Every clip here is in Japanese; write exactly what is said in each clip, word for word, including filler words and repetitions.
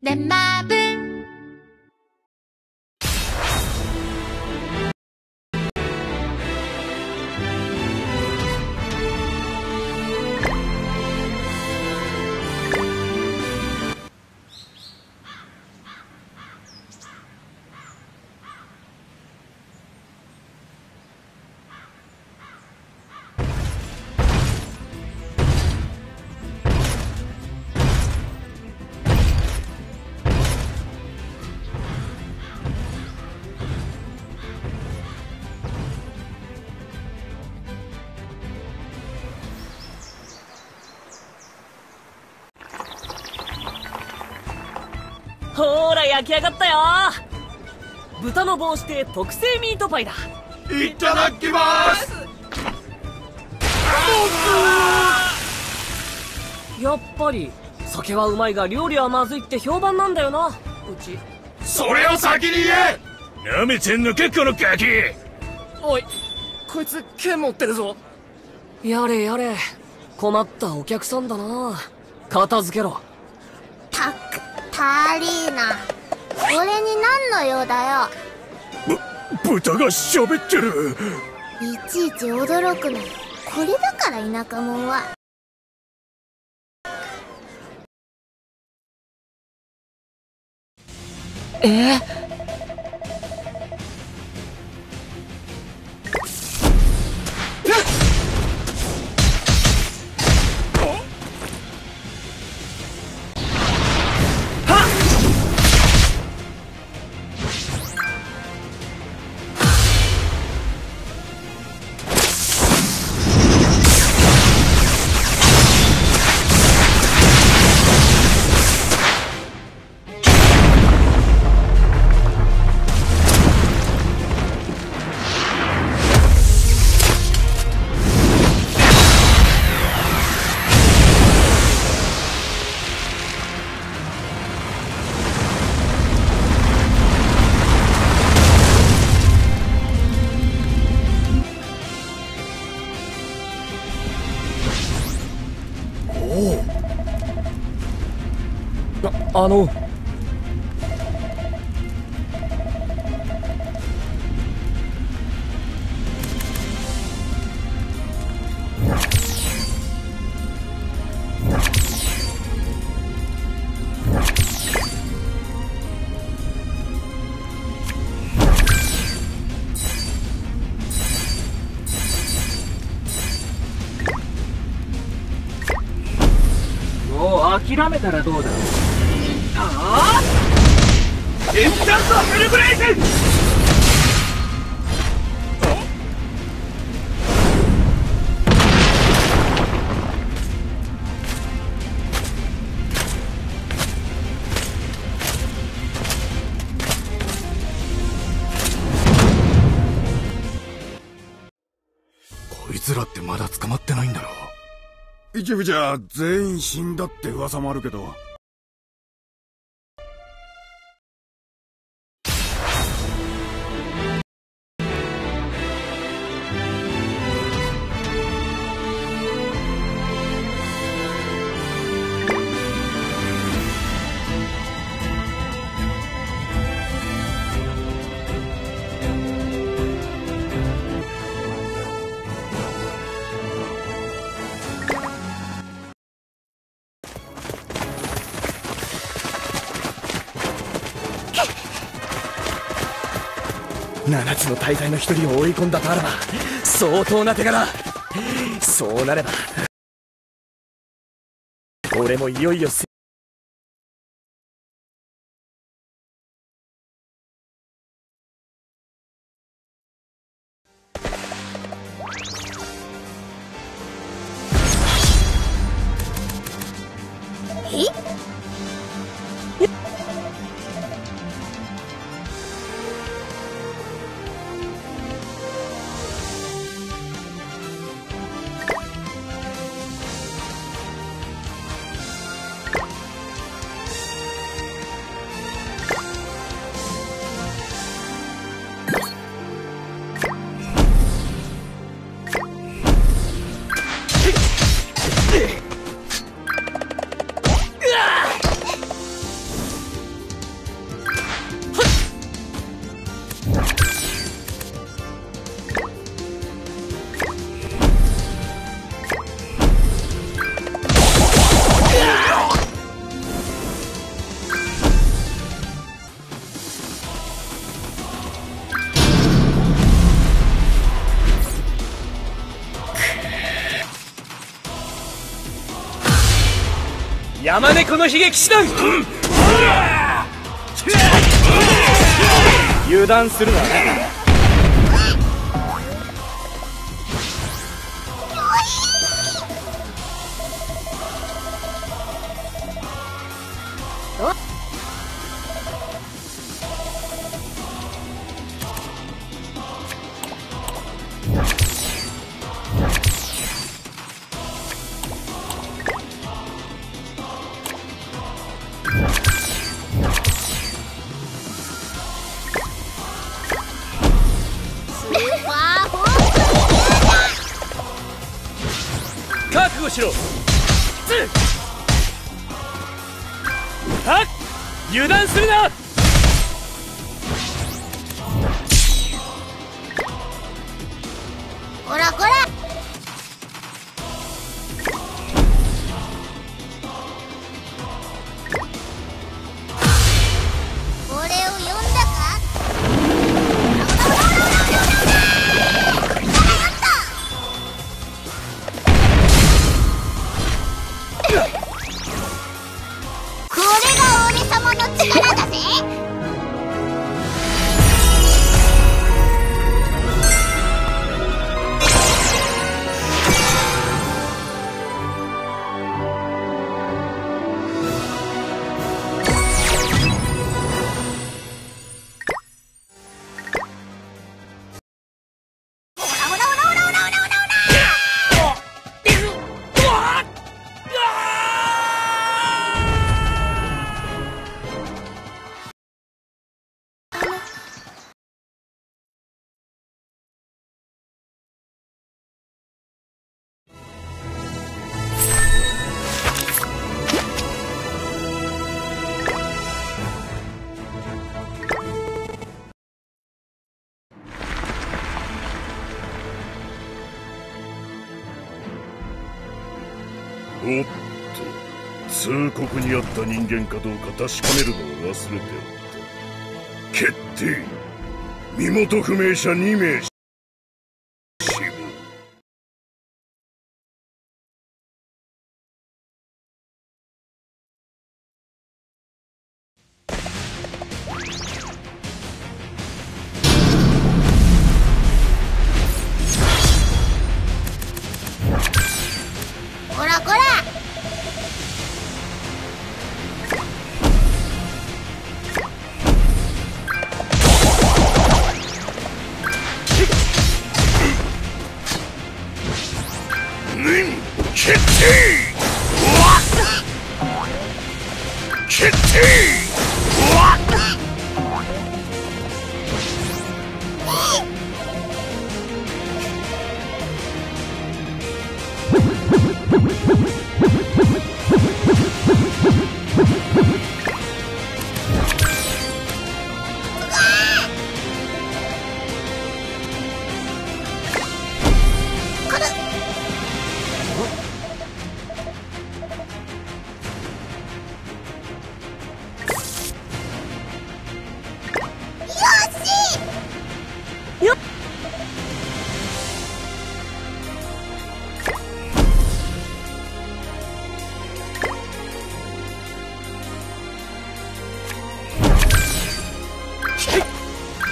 내 맘은ほーら焼き上がったよ。豚の帽子で特製ミートパイだ。いただきます。やっぱり酒はうまいが料理はまずいって評判なんだよな。うちそれを先に言え。なめてんのかこのガキ。おいこいつ剣持ってるぞ。やれやれ困ったお客さんだな。片付けろ。たく足りーな。俺に何の用だよ。ぶ、豚が喋ってる。いちいち驚くの。これだから田舎者は。えー、あのもう諦めたらどうだ。エンタントフルブレイク！こいつらってまだ捕まってないんだろう。一部じゃ全員死んだって噂もあるけど。七つの大罪の一人を追い込んだとあらば相当な手柄。そうなれば俺もいよいよせヤマネコの悲劇師団、うん、油断するなね。油断するな。こらこら。俺を呼んだか。おっと、通告にあった人間かどうか確かめるのを忘れておった。決定、身元不明者に名死亡。こらこら。任決定。決定。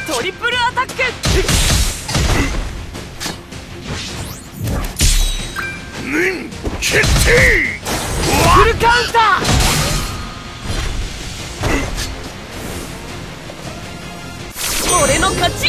トリプルアタック。任決定。フルカウンター。俺の勝ち。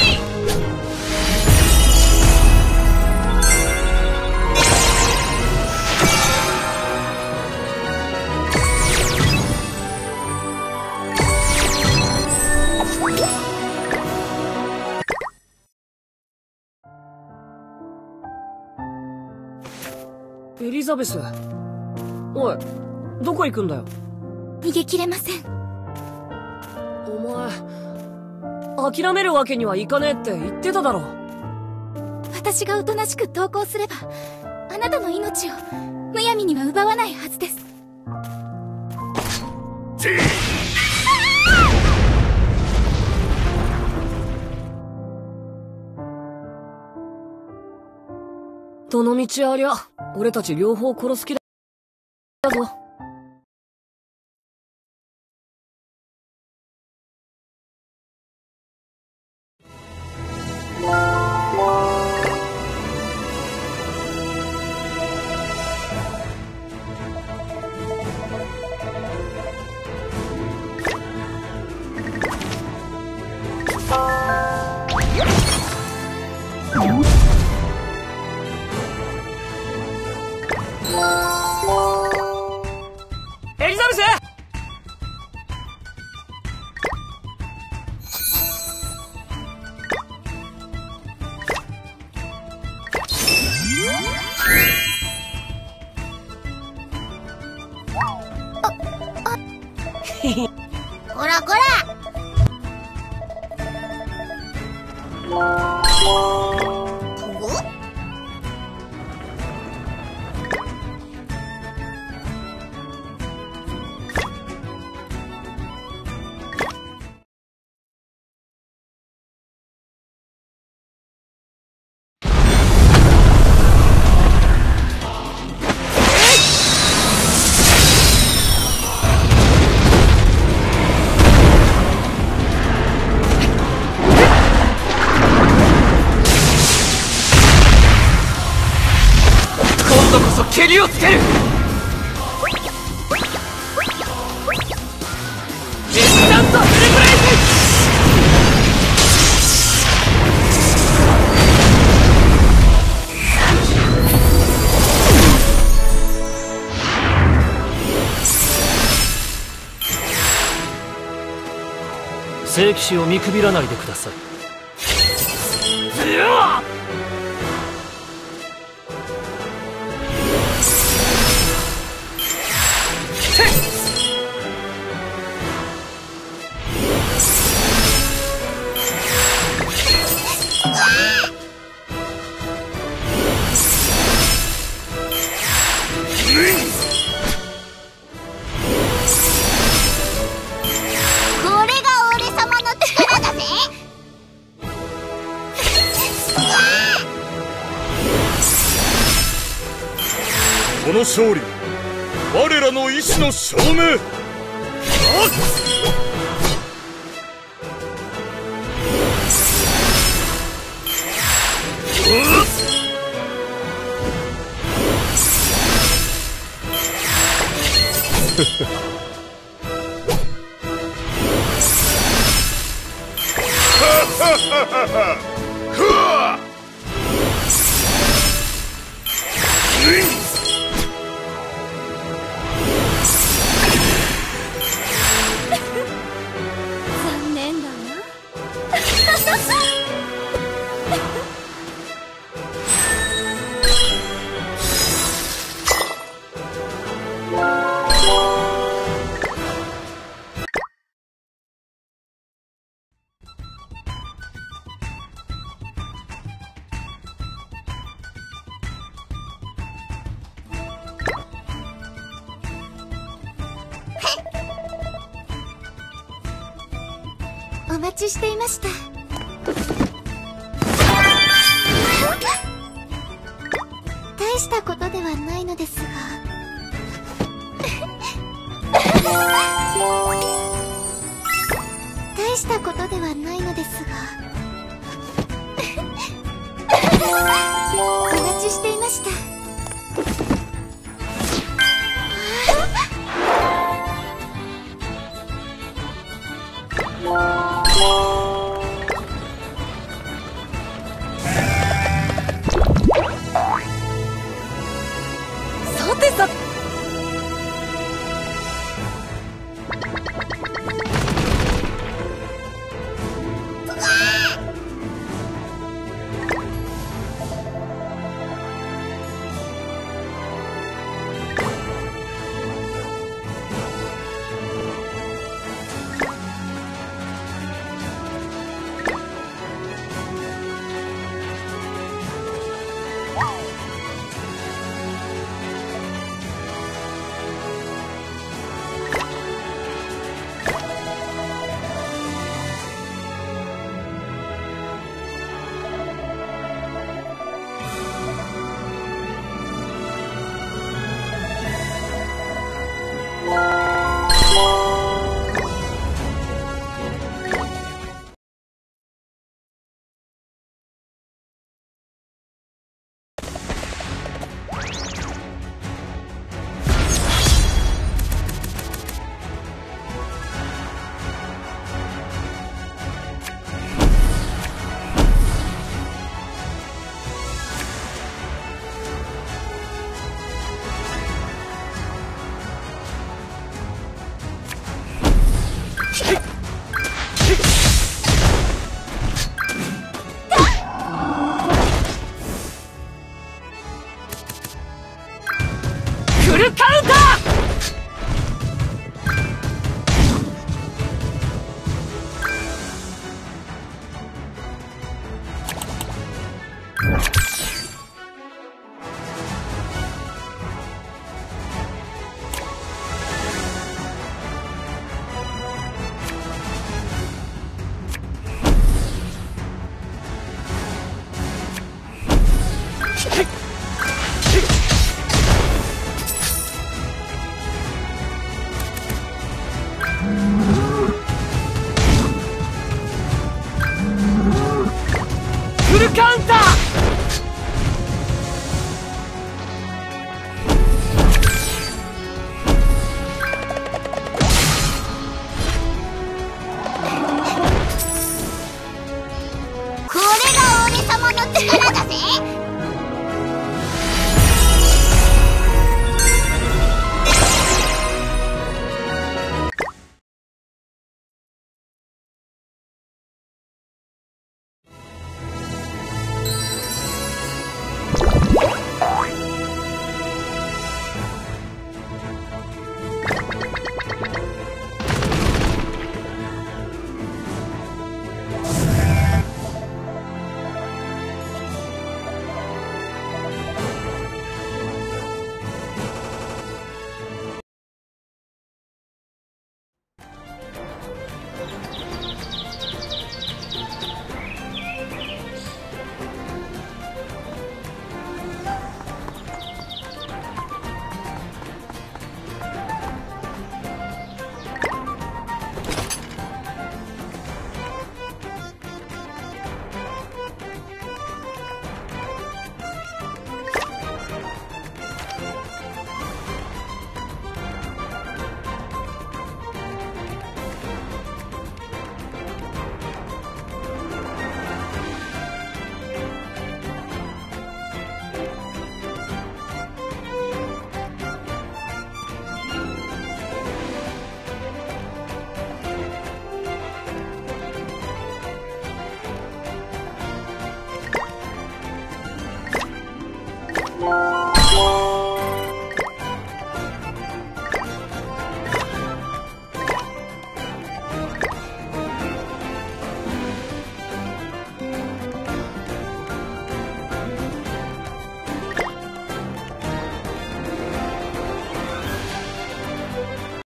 エリザベス、おい、どこ行くんだよ。逃げきれません。お前、諦めるわけにはいかねえって言ってただろ。私がおとなしく投降すれば、あなたの命をむやみには奪わないはずです。どの道ありゃ俺たち両方殺す気だぞ。こらこら。ここ？蹴りをつける。ディスタントフルブレイク。聖騎士を見くびらないでください。うわっこの勝利、我らの意志の証明。あっ残念だな。お待ちしていました。大したことではないのですが大したことではないのですがお待ちしていました。